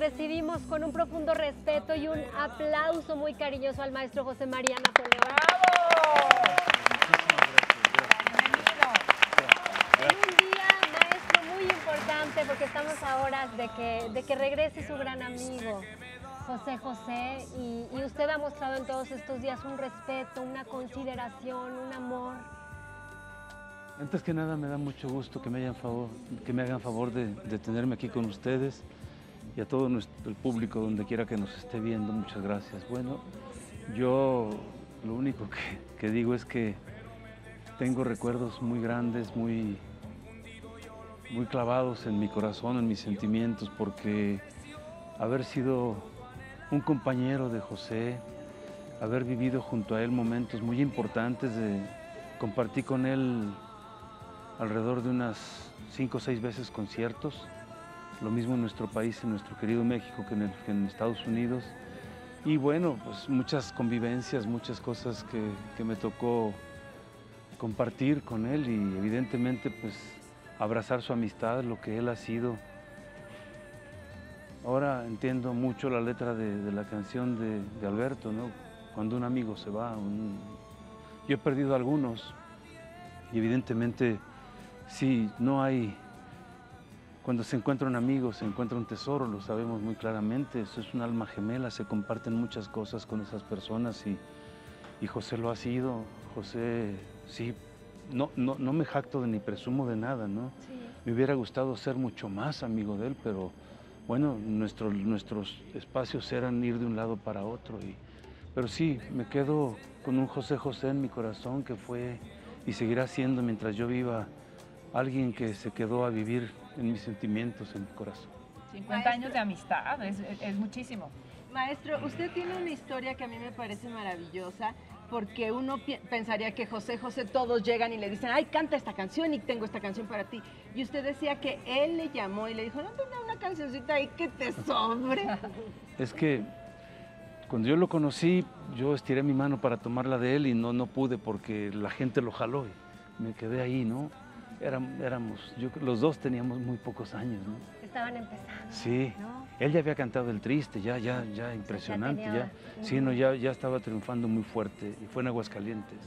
recibimos con un profundo respeto y un aplauso muy cariñoso al maestro José María Napoleón. ¡Bravo! Un día, maestro, muy importante porque estamos a horas de que regrese su gran amigo, José José, y usted ha mostrado en todos estos días un respeto, una consideración, un amor. Antes que nada, me da mucho gusto que me hagan favor de tenerme aquí con ustedes y a todo el público, donde quiera que nos esté viendo, muchas gracias. Bueno, yo lo único que digo es que tengo recuerdos muy grandes, muy clavados en mi corazón, en mis sentimientos, porque haber sido un compañero de José, haber vivido junto a él momentos muy importantes, compartí con él alrededor de unas 5 o 6 veces conciertos, lo mismo en nuestro país, en nuestro querido México, que en Estados Unidos, y bueno, pues muchas convivencias, muchas cosas que me tocó compartir con él, y evidentemente pues abrazar su amistad, lo que él ha sido. Ahora entiendo mucho la letra de la canción de Alberto, ¿no? Cuando un amigo se va, yo he perdido algunos y evidentemente sí, no hay... Cuando se encuentra un amigo, se encuentra un tesoro, lo sabemos muy claramente, eso es un alma gemela, se comparten muchas cosas con esas personas y José lo ha sido. José, sí, no me jacto ni presumo de nada, ¿no? Sí. Me hubiera gustado ser mucho más amigo de él, pero... Bueno, nuestros espacios eran ir de un lado para otro, pero sí, me quedo con un José José en mi corazón que fue y seguirá siendo mientras yo viva alguien que se quedó a vivir en mis sentimientos, en mi corazón. 50 años de amistad, es muchísimo. Maestro, usted tiene una historia que a mí me parece maravillosa, porque uno pensaría que José José todos llegan y le dicen, ay, canta esta canción y tengo esta canción para ti. Y usted decía que él le llamó y le dijo, no, tenga una cancioncita ahí que te sobre. Es que cuando yo lo conocí, yo estiré mi mano para tomarla de él y no pude porque la gente lo jaló y me quedé ahí, ¿no? Los dos teníamos muy pocos años, ¿no? Estaban empezando. Sí, ¿no? Él ya había cantado El Triste, ya impresionante, ya. Sí, no, ya estaba triunfando muy fuerte, y fue en Aguascalientes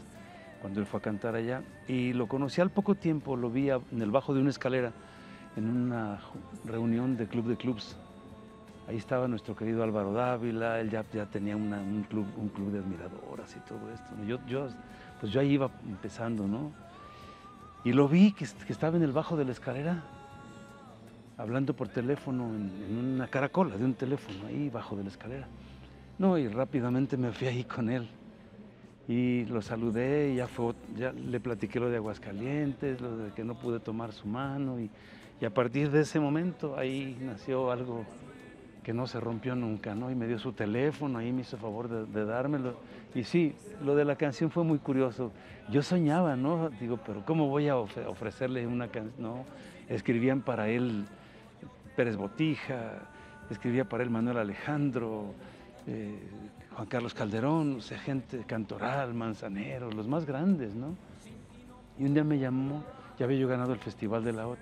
cuando él fue a cantar allá, y lo conocí al poco tiempo, lo vi en el bajo de una escalera, en una reunión de club de clubs. Ahí estaba nuestro querido Álvaro Dávila, él ya tenía un club de admiradoras y todo esto, ¿no? Pues yo ahí iba empezando, ¿no? Y lo vi que estaba en el bajo de la escalera, hablando por teléfono en una caracola de un teléfono, ahí bajo de la escalera. No, y rápidamente me fui ahí con él. Y lo saludé, y ya le platiqué lo de Aguascalientes, lo de que no pude tomar su mano. Y a partir de ese momento, ahí nació algo que no se rompió nunca, ¿no? Y me dio su teléfono, ahí me hizo favor de dármelo. Y sí, lo de la canción fue muy curioso. Yo soñaba, ¿no? Digo, pero ¿cómo voy a ofrecerle una canción? No, escribían para él Pérez Botija, escribía para él Manuel Alejandro, Juan Carlos Calderón, o sea, gente, Cantoral, Manzanero, los más grandes, ¿no? Y un día me llamó, ya había yo ganado el Festival de la OTI.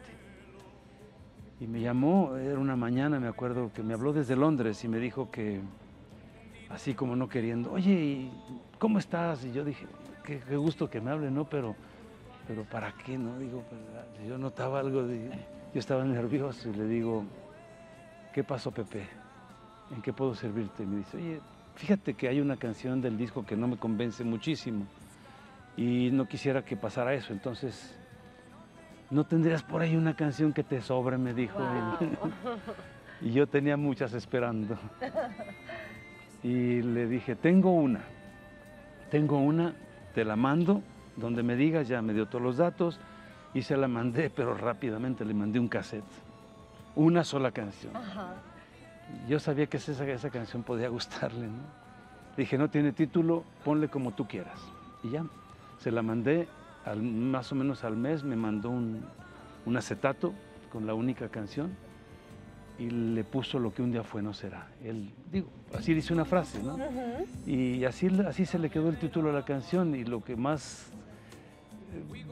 Y me llamó, era una mañana, me acuerdo, que me habló desde Londres y me dijo que, así como no queriendo, oye, ¿cómo estás? Y yo dije, qué gusto que me hable, ¿no? Pero ¿para qué, no? Digo, pues, yo notaba algo, yo estaba nervioso y le digo, ¿qué pasó, Pepe? ¿En qué puedo servirte? Y me dice, oye, fíjate que hay una canción del disco que no me convence muchísimo y no quisiera que pasara eso, entonces... ¿No tendrías por ahí una canción que te sobre? Me dijo él. Y yo tenía muchas esperando. Y le dije, tengo una, te la mando, donde me digas, ya me dio todos los datos, y se la mandé, pero rápidamente le mandé un cassette. Una sola canción. Ajá. Yo sabía que esa canción podía gustarle, ¿no? Dije, no tiene título, ponle como tú quieras. Y ya, se la mandé. Más o menos al mes me mandó un acetato con la única canción y le puso Lo que un día fue no será. Él, digo, así dice una frase, ¿no? Uh-huh. Y así se le quedó el título a la canción, y lo que más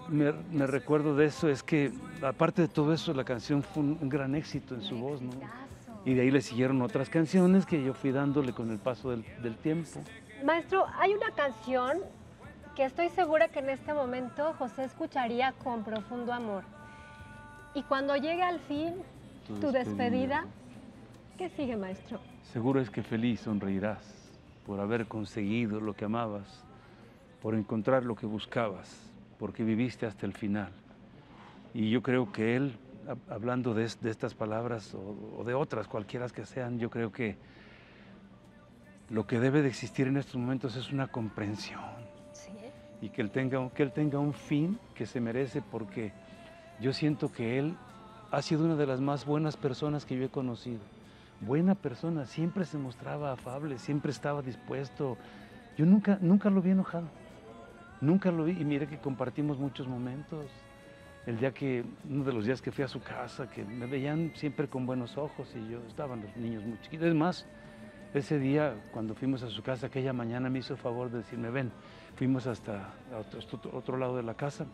me recuerdo de eso es que, aparte de todo eso, la canción fue un gran éxito en su voz, ¿no? Y de ahí le siguieron otras canciones que yo fui dándole con el paso del tiempo. Maestro, hay una canción que estoy segura que en este momento José escucharía con profundo amor. Y cuando llegue al fin tu despedida, ¿qué sigue, maestro? Seguro es que feliz sonreirás por haber conseguido lo que amabas, por encontrar lo que buscabas, porque viviste hasta el final. Y yo creo que él, hablando de estas palabras o de otras, cualquiera que sean, yo creo que lo que debe de existir en estos momentos es una comprensión. ¿Sí? Y que él tenga un fin que se merece, porque yo siento que él ha sido una de las más buenas personas que yo he conocido. Buena persona, siempre se mostraba afable, siempre estaba dispuesto. Yo nunca lo vi enojado, nunca lo vi. Y mire que compartimos muchos momentos. Uno de los días que fui a su casa, que me veían siempre con buenos ojos, y yo, estaban los niños muy chiquitos. Es más, ese día, cuando fuimos a su casa, aquella mañana me hizo el favor de decirme, ven, fuimos hasta otro lado de la casa.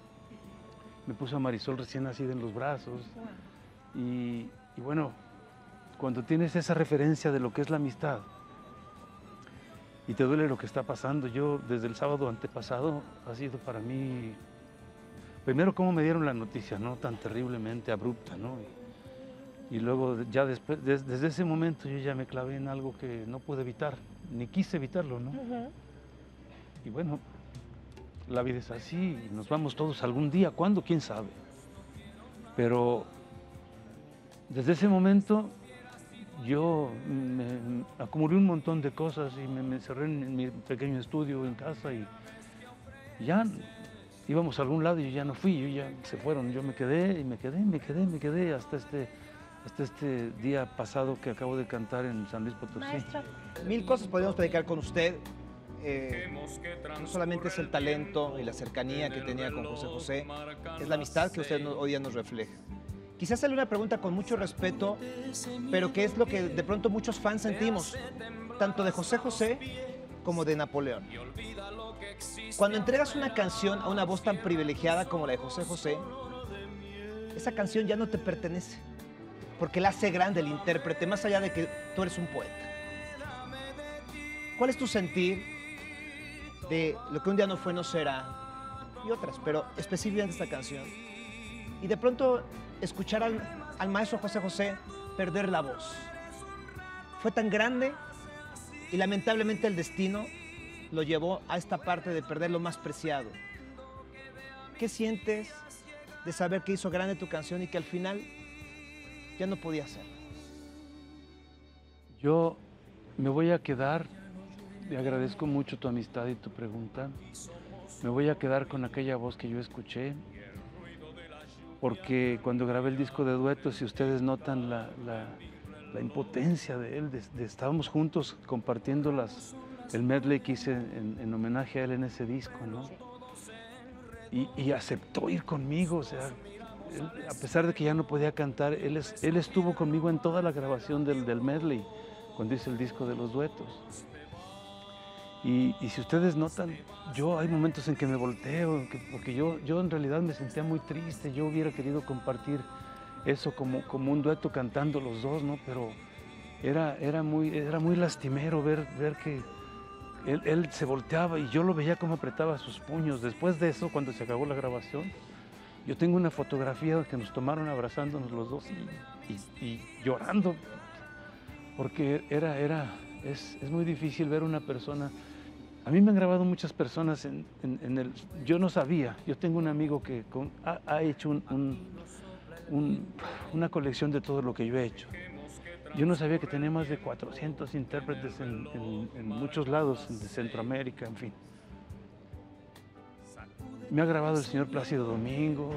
Me puso a Marisol recién nacida en los brazos. Y bueno, cuando tienes esa referencia de lo que es la amistad y te duele lo que está pasando, yo desde el sábado antepasado ha sido para mí... Primero, cómo me dieron la noticia, ¿no? Tan terriblemente abrupta, ¿no? Y luego, ya después, desde ese momento, yo ya me clavé en algo que no pude evitar, ni quise evitarlo, ¿no? Y bueno, la vida es así, nos vamos todos algún día, ¿cuándo? ¿Quién sabe? Pero desde ese momento, yo me acumulé un montón de cosas y me encerré en mi pequeño estudio en casa y ya... Íbamos a algún lado y yo ya no fui, se fueron. Yo me quedé hasta este día pasado que acabo de cantar en San Luis Potosí. Maestro. Mil cosas podríamos platicar con usted. No solamente es el talento y la cercanía que tenía con José José, es la amistad que usted hoy día nos refleja. Quizás sale una pregunta con mucho respeto, pero que es lo que de pronto muchos fans sentimos, tanto de José José como de Napoleón. Cuando entregas una canción a una voz tan privilegiada como la de José José, esa canción ya no te pertenece, porque la hace grande el intérprete, más allá de que tú eres un poeta. ¿Cuál es tu sentir de lo que un día no fue, no será, y otras, pero específicamente esta canción? Y de pronto escuchar al maestro José José perder la voz. Fue tan grande y lamentablemente el destino lo llevó a esta parte de perder lo más preciado. ¿Qué sientes de saber que hizo grande tu canción y que al final ya no podía hacerlo? Yo me voy a quedar, y agradezco mucho tu amistad y tu pregunta, me voy a quedar con aquella voz que yo escuché, porque cuando grabé el disco de duetos, si ustedes notan la impotencia de él, estábamos juntos compartiendo el medley que hice en homenaje a él en ese disco, ¿no? Y aceptó ir conmigo, o sea, él, a pesar de que ya no podía cantar, él estuvo conmigo en toda la grabación del medley, cuando hice el disco de los duetos. Y si ustedes notan, hay momentos en que me volteo, porque yo en realidad me sentía muy triste, yo hubiera querido compartir eso como un dueto cantando los dos, ¿no? Pero era muy lastimero ver que él se volteaba y yo lo veía como apretaba sus puños. Después de eso, cuando se acabó la grabación, yo tengo una fotografía que nos tomaron abrazándonos los dos y llorando, porque es muy difícil ver una persona. A mí me han grabado muchas personas yo no sabía, yo tengo un amigo que ha hecho una colección de todo lo que yo he hecho. Yo no sabía que tenía más de 400 intérpretes en muchos lados de Centroamérica, en fin. Me ha grabado el señor Plácido Domingo,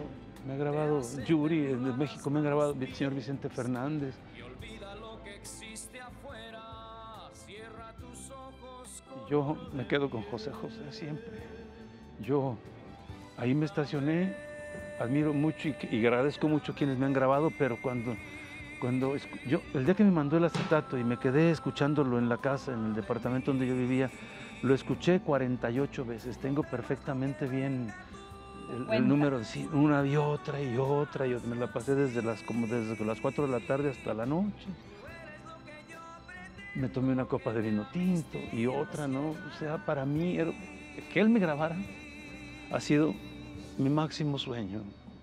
me ha grabado Yuri de México, me ha grabado el señor Vicente Fernández. Yo me quedo con José José siempre. Yo ahí me estacioné. Admiro mucho y agradezco mucho a quienes me han grabado, pero cuando el día que me mandó el acetato y me quedé escuchándolo en la casa, en el departamento donde yo vivía, lo escuché 48 veces. Tengo perfectamente bien el número, sí, una y otra y otra. Me la pasé desde las 4 de la tarde hasta la noche. me tomé una copa de vino tinto y otra, ¿no? O sea, para mí, que él me grabara ha sido mi máximo sueño.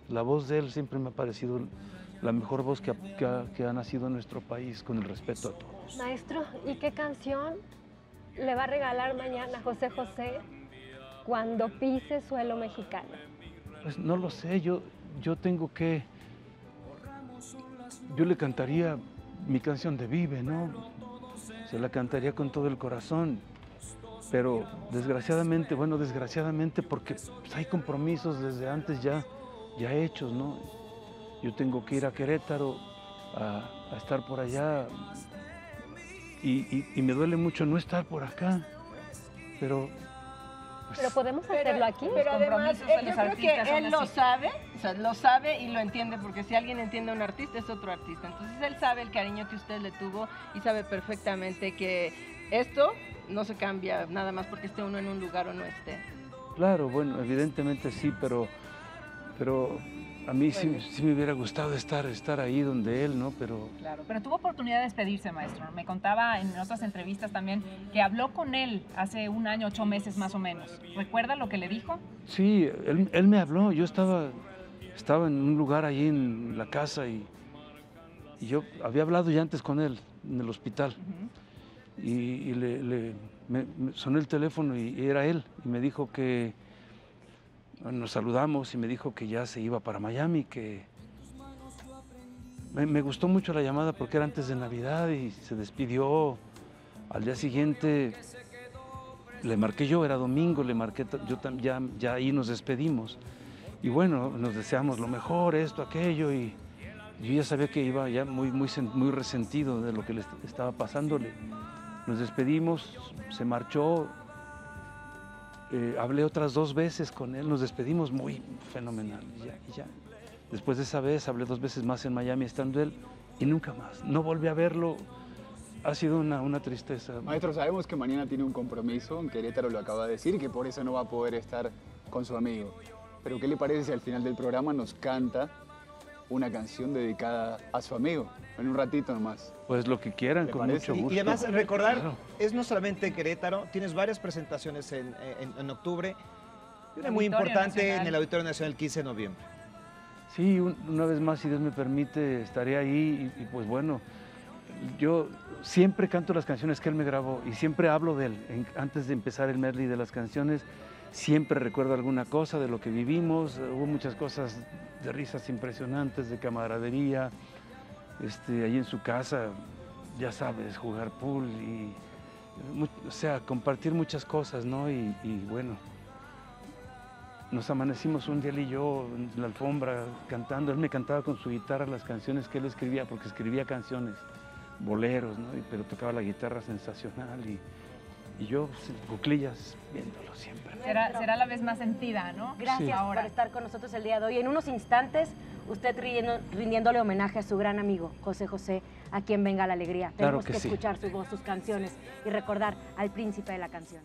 La voz de él siempre me ha parecido la mejor voz que ha nacido en nuestro país, con el respeto a todos. Maestro, ¿y qué canción le va a regalar mañana José José cuando pise suelo mexicano? Pues no lo sé, yo tengo que... Yo le cantaría mi canción de Vive, ¿no? Se la cantaría con todo el corazón, pero desgraciadamente, bueno, desgraciadamente porque hay compromisos desde antes ya hechos, ¿no? Yo tengo que ir a Querétaro a estar por allá y me duele mucho no estar por acá, pero... Pues, pero podemos hacerlo aquí. Pero además, yo creo que él lo sabe, o sea, lo sabe y lo entiende, porque si alguien entiende a un artista, es otro artista. Entonces, él sabe el cariño que usted le tuvo y sabe perfectamente que esto no se cambia nada más porque esté uno en un lugar o no esté. Claro, bueno, evidentemente sí, pero a mí bueno, sí me hubiera gustado estar ahí donde él, ¿no? Pero... Claro, pero tuvo oportunidad de despedirse, maestro. Me contaba en otras entrevistas también que habló con él hace un año, 8 meses más o menos. ¿Recuerda lo que le dijo? Sí, él me habló. Yo estaba en un lugar ahí en la casa y yo había hablado ya antes con él en el hospital. Uh-huh. Y me sonó el teléfono y era él. Y me dijo que... Nos saludamos y me dijo que ya se iba para Miami, que me gustó mucho la llamada porque era antes de Navidad y se despidió. Al día siguiente le marqué yo, era domingo, le marqué yo, ya ahí nos despedimos. Y bueno, nos deseamos lo mejor, esto, aquello, y yo ya sabía que iba ya muy resentido de lo que le estaba pasándole. Nos despedimos, se marchó. Hablé otras 2 veces con él, nos despedimos muy fenomenal. Ya. Después de esa vez hablé 2 veces más en Miami estando él y nunca más. No volví a verlo, ha sido una tristeza. Maestro, sabemos que mañana tiene un compromiso, en Querétaro lo acaba de decir, que por eso no va a poder estar con su amigo. Pero ¿qué le parece si al final del programa nos canta una canción dedicada a su amigo, en un ratito nomás? Pues lo que quieran, con mucho gusto. Y además recordar, claro, es no solamente Querétaro, tienes varias presentaciones en octubre, y una muy importante en el Auditorio Nacional el 15 de noviembre. Sí, una vez más, si Dios me permite, estaré ahí y pues bueno, yo siempre canto las canciones que él me grabó y siempre hablo de él. Antes de empezar el medley de las canciones, siempre recuerdo alguna cosa de lo que vivimos, hubo muchas cosas de risas impresionantes, de camaradería, ahí en su casa, ya sabes, jugar pool y, o sea, compartir muchas cosas, ¿no? Y bueno, nos amanecimos un día él y yo en la alfombra cantando, él me cantaba con su guitarra las canciones que él escribía, porque escribía canciones, boleros, ¿no? Pero tocaba la guitarra sensacional y yo, cuclillas, viéndolo siempre. Será la vez más sentida, ¿no? Gracias, sí, ahora, por estar con nosotros el día de hoy. En unos instantes, usted rindiéndole homenaje a su gran amigo, José José, a quien venga la alegría. Claro. Tenemos que sí, escuchar su voz, sus canciones y recordar al príncipe de la canción.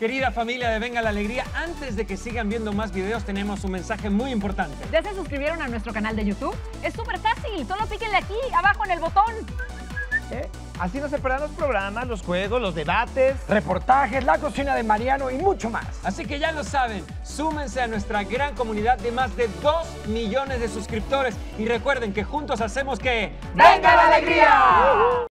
Querida familia de Venga la Alegría, antes de que sigan viendo más videos, tenemos un mensaje muy importante. ¿Ya se suscribieron a nuestro canal de YouTube? Es súper fácil, solo píquenle aquí, abajo en el botón. Así nos separan los programas, los juegos, los debates, reportajes, la cocina de Mariano y mucho más. Así que ya lo saben, súmense a nuestra gran comunidad de más de 2 millones de suscriptores. Y recuerden que juntos hacemos que... ¡Venga la Alegría!